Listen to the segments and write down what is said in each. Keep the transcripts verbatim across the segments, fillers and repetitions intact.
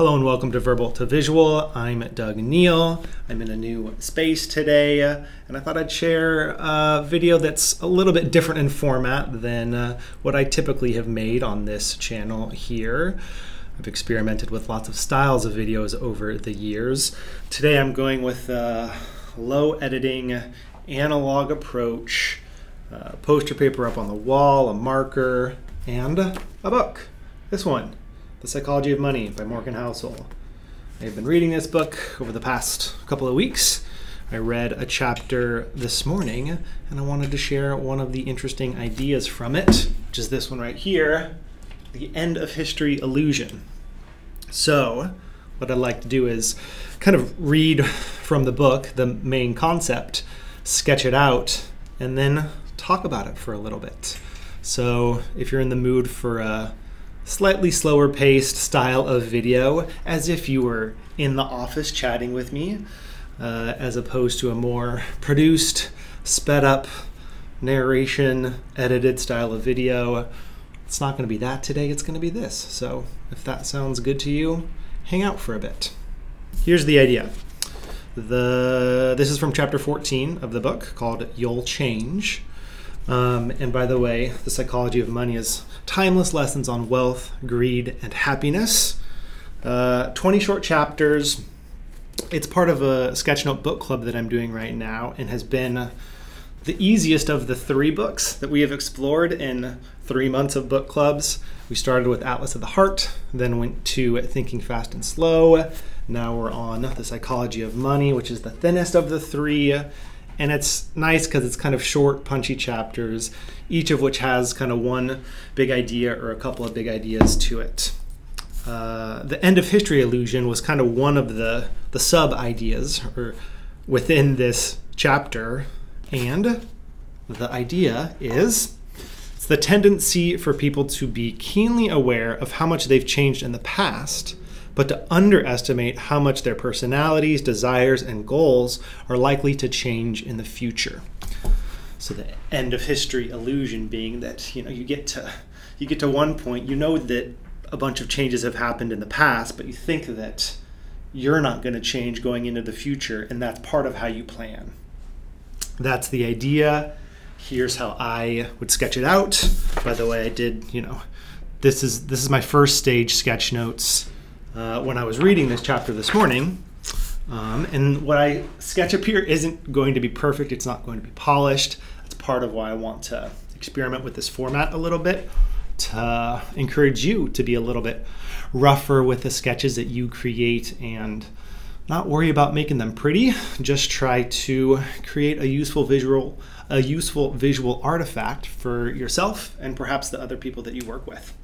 Hello and welcome to Verbal to Visual. I'm Doug Neill. I'm in a new space today, uh, and I thought I'd share a video that's a little bit different in format than uh, what I typically have made on this channel here. I've experimented with lots of styles of videos over the years. Today I'm going with a low editing analog approach, uh, poster paper up on the wall, a marker, and a book. This one. The Psychology of Money by Morgan Household. I've been reading this book over the past couple of weeks. I read a chapter this morning, and I wanted to share one of the interesting ideas from it, which is this one right here, the End-of-History Illusion. So what I'd like to do is kind of read from the book the main concept, sketch it out, and then talk about it for a little bit. So if you're in the mood for a slightly slower paced style of video, as if you were in the office chatting with me, uh, as opposed to a more produced, sped up, narration, edited style of video. It's not going to be that today, it's going to be this. So if that sounds good to you, hang out for a bit. Here's the idea. The, this is from chapter fourteen of the book called You'll Change. Um, and by the way, The Psychology of Money is timeless lessons on wealth, greed, and happiness. Uh, twenty short chapters. It's part of a sketchnote book club that I'm doing right now and has been the easiest of the three books that we have explored in three months of book clubs. We started with Atlas of the Heart, then went to Thinking Fast and Slow. Now we're on The Psychology of Money, which is the thinnest of the three. And it's nice because it's kind of short, punchy chapters, each of which has kind of one big idea or a couple of big ideas to it. Uh, the End of History Illusion was kind of one of the, the sub-ideas or within this chapter. And the idea is it's the tendency for people to be keenly aware of how much they've changed in the past, but to underestimate how much their personalities, desires, and goals are likely to change in the future. So the end of history illusion being that, you know, you get to you get to one point, you know that a bunch of changes have happened in the past, but you think that you're not going to change going into the future, and that's part of how you plan. That's the idea. Here's how I would sketch it out. By the way, I did, you know, this is this is my first stage sketch notes. Uh, when I was reading this chapter this morning, um, and what I sketch up here isn't going to be perfect, it's not going to be polished. That's part of why I want to experiment with this format a little bit, to encourage you to be a little bit rougher with the sketches that you create and not worry about making them pretty, just try to create a useful visual, a useful visual artifact for yourself and perhaps the other people that you work with.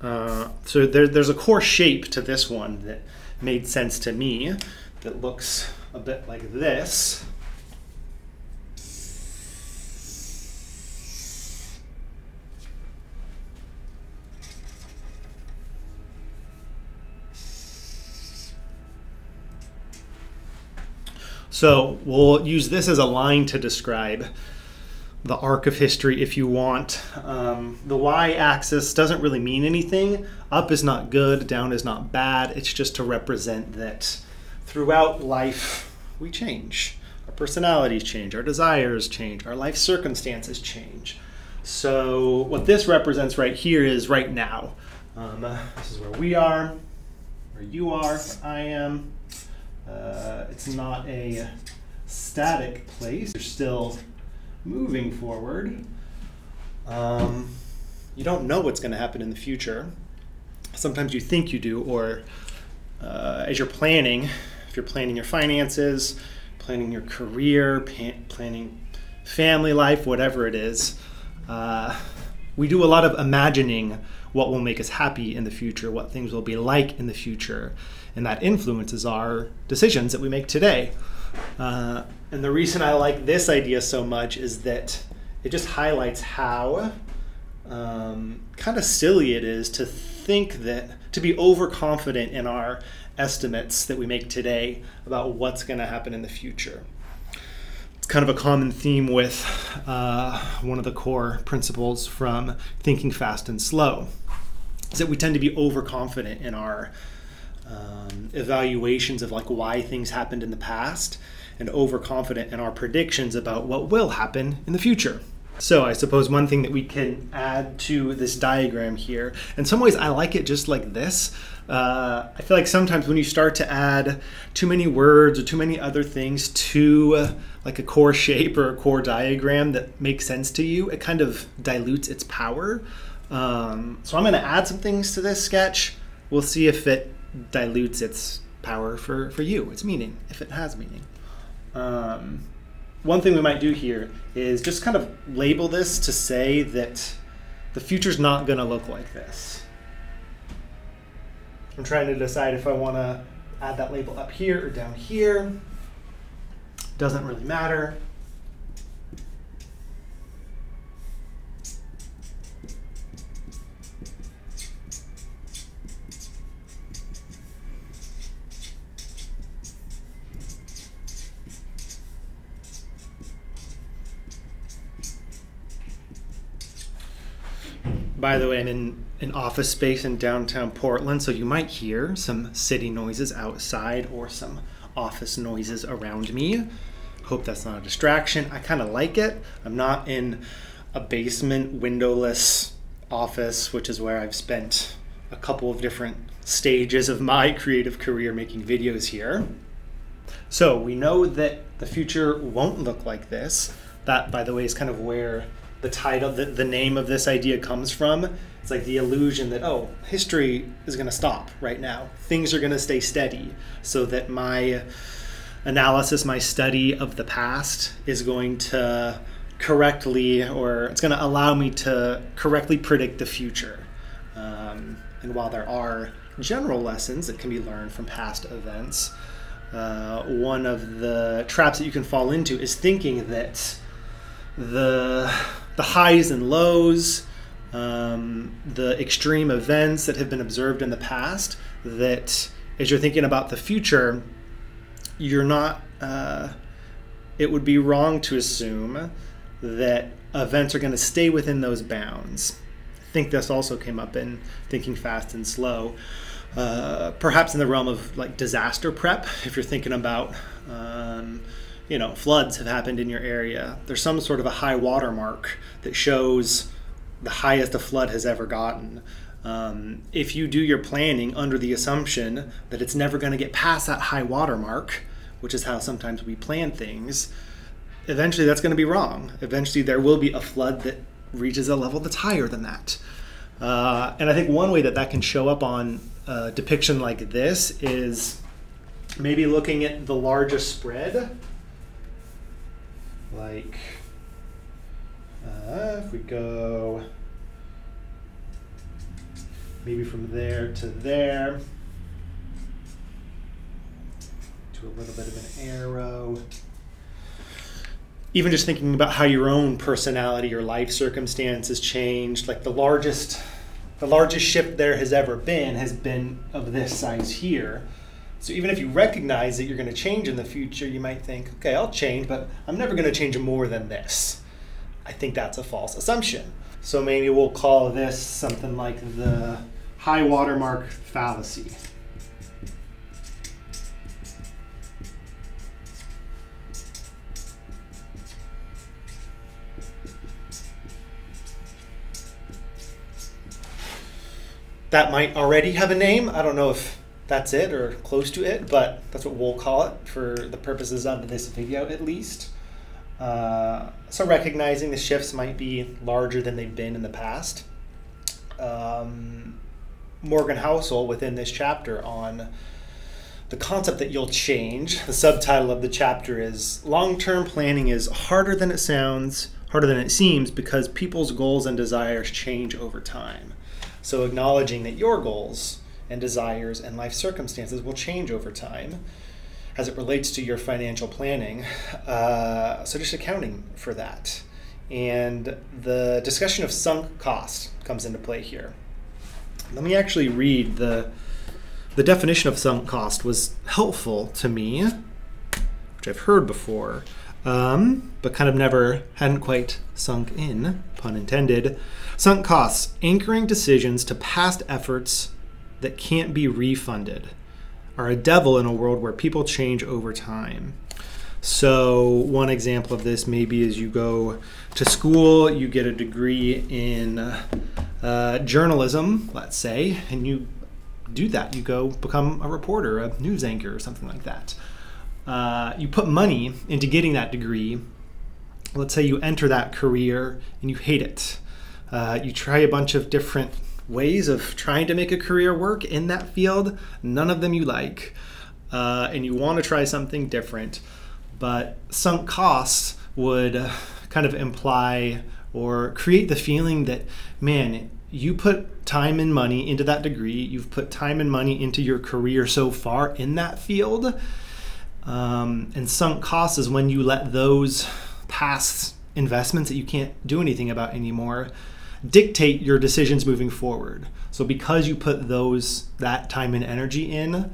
Uh, so there, there's a core shape to this one that made sense to me that looks a bit like this. So we'll use this as a line to describe the arc of history, if you want. Um, the y-axis doesn't really mean anything. Up is not good, down is not bad. It's just to represent that throughout life, we change. Our personalities change, our desires change, our life circumstances change. So what this represents right here is right now. Um, this is where we are, where you are, where I am. Uh, it's not a static place. You're still moving forward. Um, you don't know what's going to happen in the future. Sometimes you think you do, or uh, as you're planning, if you're planning your finances, planning your career, planning family life, whatever it is, uh, we do a lot of imagining what will make us happy in the future, what things will be like in the future, and that influences our decisions that we make today. Uh, and the reason I like this idea so much is that it just highlights how um, kind of silly it is to think that, to be overconfident in our estimates that we make today about what's going to happen in the future. It's kind of a common theme with uh, one of the core principles from Thinking Fast and Slow, is that we tend to be overconfident in our um, evaluations of like why things happened in the past, and overconfident in our predictions about what will happen in the future. So I suppose one thing that we can add to this diagram here, in some ways I like it just like this. Uh, I feel like sometimes when you start to add too many words or too many other things to uh, like a core shape or a core diagram that makes sense to you, it kind of dilutes its power. Um, so I'm gonna add some things to this sketch. We'll see if it dilutes its power for, for you, its meaning, if it has meaning. Um, One thing we might do here is just kind of label this to say that the future's not going to look like this. I'm trying to decide if I want to add that label up here or down here. Doesn't really matter. By the way, I'm in an office space in downtown Portland, so you might hear some city noises outside or some office noises around me. Hope that's not a distraction. I kind of like it. I'm not in a basement windowless office, which is where I've spent a couple of different stages of my creative career making videos here. So we know that the future won't look like this. That, by the way, is kind of where the title, the, the name of this idea comes from. It's like the illusion that, oh, history is gonna stop right now. Things are gonna stay steady, so that my analysis, my study of the past is going to correctly, or it's gonna allow me to correctly predict the future. Um, and while there are general lessons that can be learned from past events, uh, one of the traps that you can fall into is thinking that the The highs and lows, um, the extreme events that have been observed in the past, that as you're thinking about the future, you're not, uh, it would be wrong to assume that events are going to stay within those bounds. I think this also came up in Thinking Fast and Slow, uh, perhaps in the realm of like disaster prep, if you're thinking about, um, you know, floods have happened in your area. There's some sort of a high water mark that shows the highest a flood has ever gotten. Um, if you do your planning under the assumption that it's never going to get past that high water mark, which is how sometimes we plan things, eventually that's going to be wrong. Eventually there will be a flood that reaches a level that's higher than that. Uh, and I think one way that that can show up on a depiction like this is maybe looking at the largest spread. Like, uh, if we go maybe from there to there, to a little bit of an arrow. Even just thinking about how your own personality or life circumstances changed, like the largest, the largest ship there has ever been has been of this size here. So even if you recognize that you're going to change in the future, you might think, okay, I'll change, but I'm never going to change more than this. I think that's a false assumption. So maybe we'll call this something like the high watermark fallacy. That might already have a name. I don't know if that's it or close to it, but that's what we'll call it for the purposes of this video at least. Uh, so recognizing the shifts might be larger than they've been in the past. Um, Morgan Household within this chapter on the concept that you'll change, the subtitle of the chapter is long-term planning is harder than it sounds, harder than it seems because people's goals and desires change over time. So acknowledging that your goals and desires and life circumstances will change over time as it relates to your financial planning. Uh, so just accounting for that. And the discussion of sunk cost comes into play here. Let me actually read the, the definition of sunk cost was helpful to me, which I've heard before, um, but kind of never, hadn't quite sunk in, pun intended. Sunk costs, anchoring decisions to past efforts that can't be refunded, are a devil in a world where people change over time. So one example of this maybe is you go to school, you get a degree in uh, journalism, let's say, and you do that. You go become a reporter, a news anchor, or something like that. Uh, you put money into getting that degree. Let's say you enter that career and you hate it. Uh, you try a bunch of different ways of trying to make a career work in that field. None of them you like, uh, and you want to try something different. But sunk costs would kind of imply or create the feeling that, man, you put time and money into that degree. You've put time and money into your career so far in that field. Um, and sunk costs is when you let those past investments that you can't do anything about anymore dictate your decisions moving forward. So because you put those that time and energy in,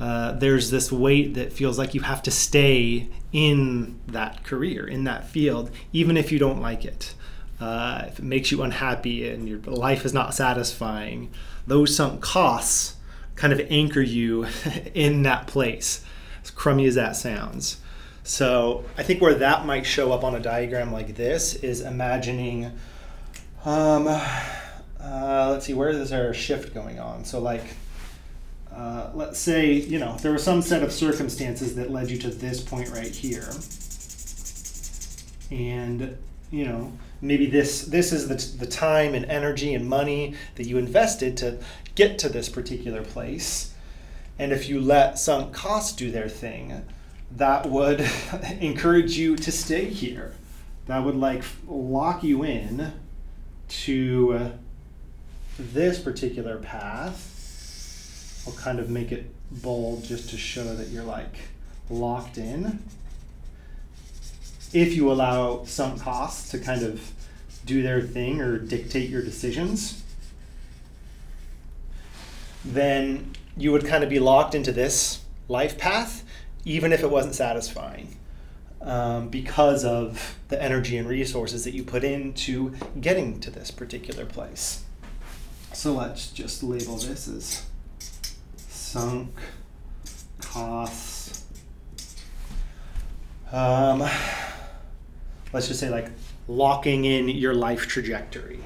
uh, there's this weight that feels like you have to stay in that career, in that field, even if you don't like it. Uh, if it makes you unhappy and your life is not satisfying, those sunk costs kind of anchor you in that place, as crummy as that sounds. So I think where that might show up on a diagram like this is imagining, um, uh, let's see, where is our shift going on? So like, uh, let's say, you know, there was some set of circumstances that led you to this point right here. And, you know, maybe this, this is the, the time and energy and money that you invested to get to this particular place. And if you let sunk costs do their thing, that would encourage you to stay here. That would like lock you in to this particular path. I'll kind of make it bold just to show that you're like locked in. If you allow sunk costs to kind of do their thing or dictate your decisions, then you would kind of be locked into this life path, even if it wasn't satisfying, um, because of the energy and resources that you put into getting to this particular place. So let's just label this as sunk costs. Um, let's just say like locking in your life trajectory.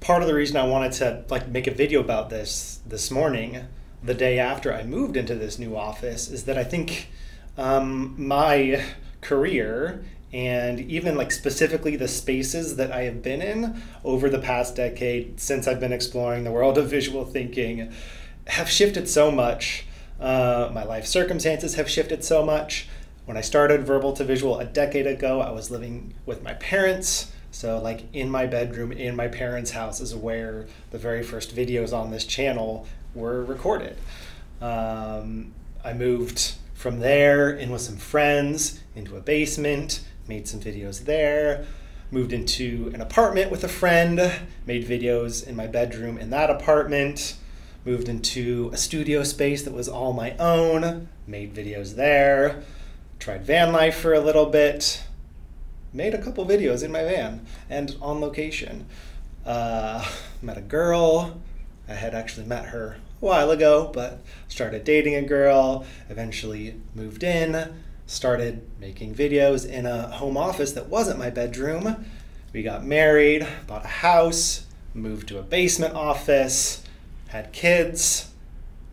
Part of the reason I wanted to like make a video about this this morning, the day after I moved into this new office, is that I think um, my career and even like specifically the spaces that I have been in over the past decade since I've been exploring the world of visual thinking have shifted so much. Uh, my life circumstances have shifted so much. When I started Verbal to Visual a decade ago, I was living with my parents. So like in my bedroom, in my parents' house is where the very first videos on this channel were recorded. Um, I moved from there in with some friends into a basement, made some videos there, moved into an apartment with a friend, made videos in my bedroom in that apartment, moved into a studio space that was all my own, made videos there, tried van life for a little bit, made a couple videos in my van and on location. Uh, met a girl. I had actually met her a while ago, but started dating a girl, eventually moved in, started making videos in a home office that wasn't my bedroom. We got married, bought a house, moved to a basement office, had kids,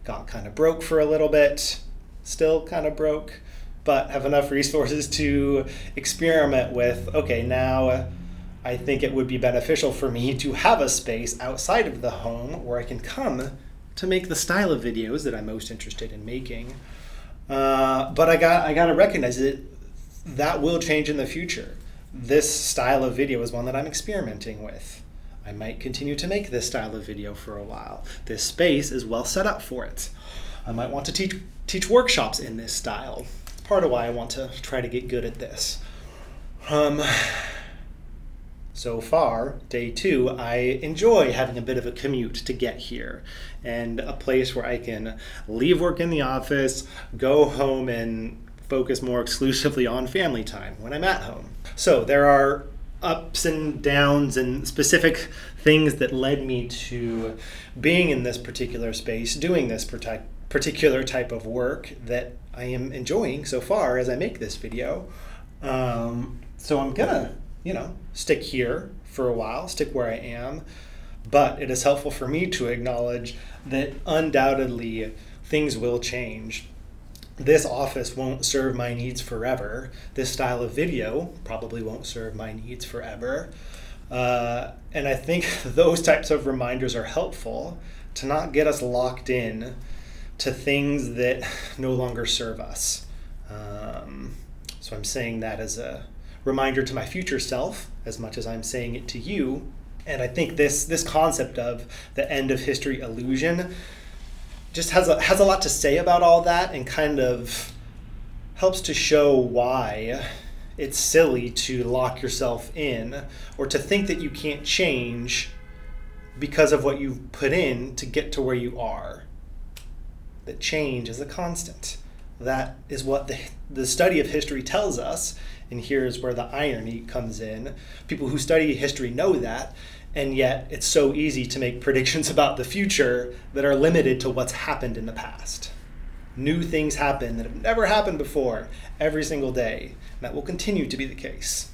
got kind of broke for a little bit, still kind of broke, but have enough resources to experiment with, okay, now I think it would be beneficial for me to have a space outside of the home where I can come to make the style of videos that I'm most interested in making. Uh, but I got, I got to recognize that that will change in the future. This style of video is one that I'm experimenting with. I might continue to make this style of video for a while. This space is well set up for it. I might want to teach, teach workshops in this style. Part of why I want to try to get good at this. Um, So far, day two, I enjoy having a bit of a commute to get here and a place where I can leave work in the office, go home and focus more exclusively on family time when I'm at home. So there are ups and downs and specific things that led me to being in this particular space, doing this particular type of work that I am enjoying so far as I make this video. Um, so I'm gonna, you know, stick here for a while, stick where I am, but it is helpful for me to acknowledge that undoubtedly things will change. This office won't serve my needs forever. This style of video probably won't serve my needs forever. Uh, and I think those types of reminders are helpful to not get us locked in to things that no longer serve us. Um, so I'm saying that as a reminder to my future self as much as I'm saying it to you. And I think this, this concept of the end-of-history illusion just has a, has a lot to say about all that, and kind of helps to show why it's silly to lock yourself in or to think that you can't change because of what you've put in to get to where you are. That change is a constant. That is what the, the study of history tells us, and here's where the irony comes in. People who study history know that, and yet it's so easy to make predictions about the future that are limited to what's happened in the past. New things happen that have never happened before every single day, and that will continue to be the case.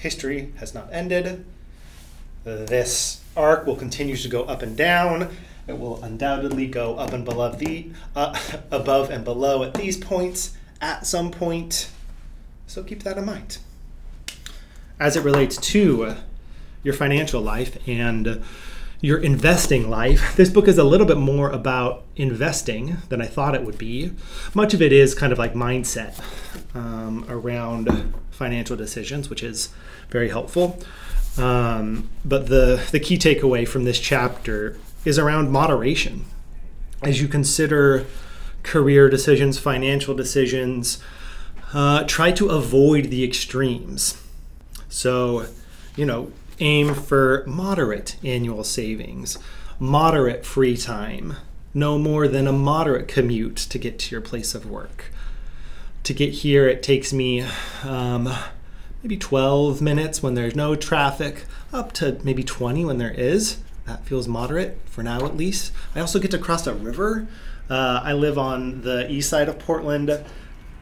History has not ended. This arc will continue to go up and down. It will undoubtedly go up and below the, uh, above and below at these points at some point. So keep that in mind. As it relates to your financial life and your investing life, this book is a little bit more about investing than I thought it would be. Much of it is kind of like mindset um, around financial decisions, which is very helpful. Um, but the, the key takeaway from this chapter is around moderation. As you consider career decisions, financial decisions, uh, try to avoid the extremes. So, you know, aim for moderate annual savings, moderate free time, no more than a moderate commute to get to your place of work. To get here, it takes me um, maybe twelve minutes when there's no traffic, up to maybe twenty when there is. That feels moderate, for now at least. I also get to cross a river. Uh, I live on the east side of Portland.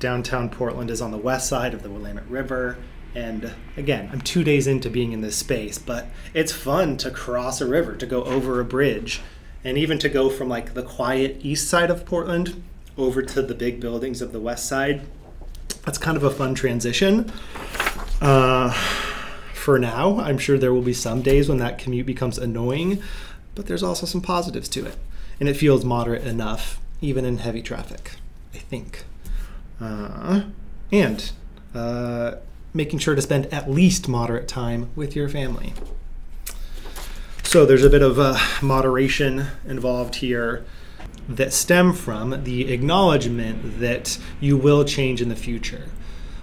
Downtown Portland is on the west side of the Willamette River. And again, I'm two days into being in this space, but it's fun to cross a river, to go over a bridge, and even to go from like the quiet east side of Portland over to the big buildings of the west side. That's kind of a fun transition. Uh, For now, I'm sure there will be some days when that commute becomes annoying, but there's also some positives to it, and it feels moderate enough, even in heavy traffic, I think. Uh, and uh, making sure to spend at least moderate time with your family. So there's a bit of uh, moderation involved here that stem from the acknowledgement that you will change in the future.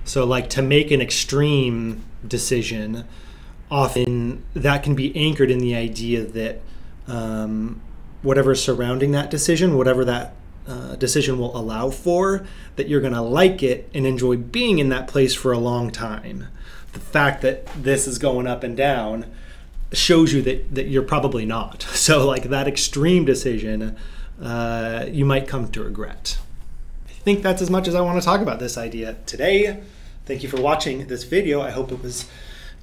So like to make an extreme decision, often that can be anchored in the idea that um, whatever is surrounding that decision, whatever that uh, decision will allow for, that you're going to like it and enjoy being in that place for a long time. The fact that this is going up and down shows you that, that you're probably not. So like that extreme decision, uh, you might come to regret. I think that's as much as I want to talk about this idea today. Thank you for watching this video. I hope it was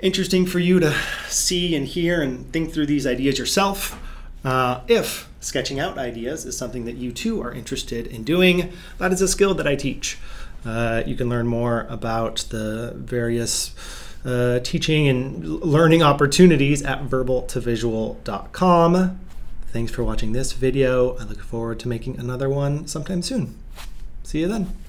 interesting for you to see and hear and think through these ideas yourself. Uh, if sketching out ideas is something that you too are interested in doing, that is a skill that I teach. Uh, you can learn more about the various uh, teaching and learning opportunities at verbal to visual dot com. Thanks for watching this video. I look forward to making another one sometime soon. See you then.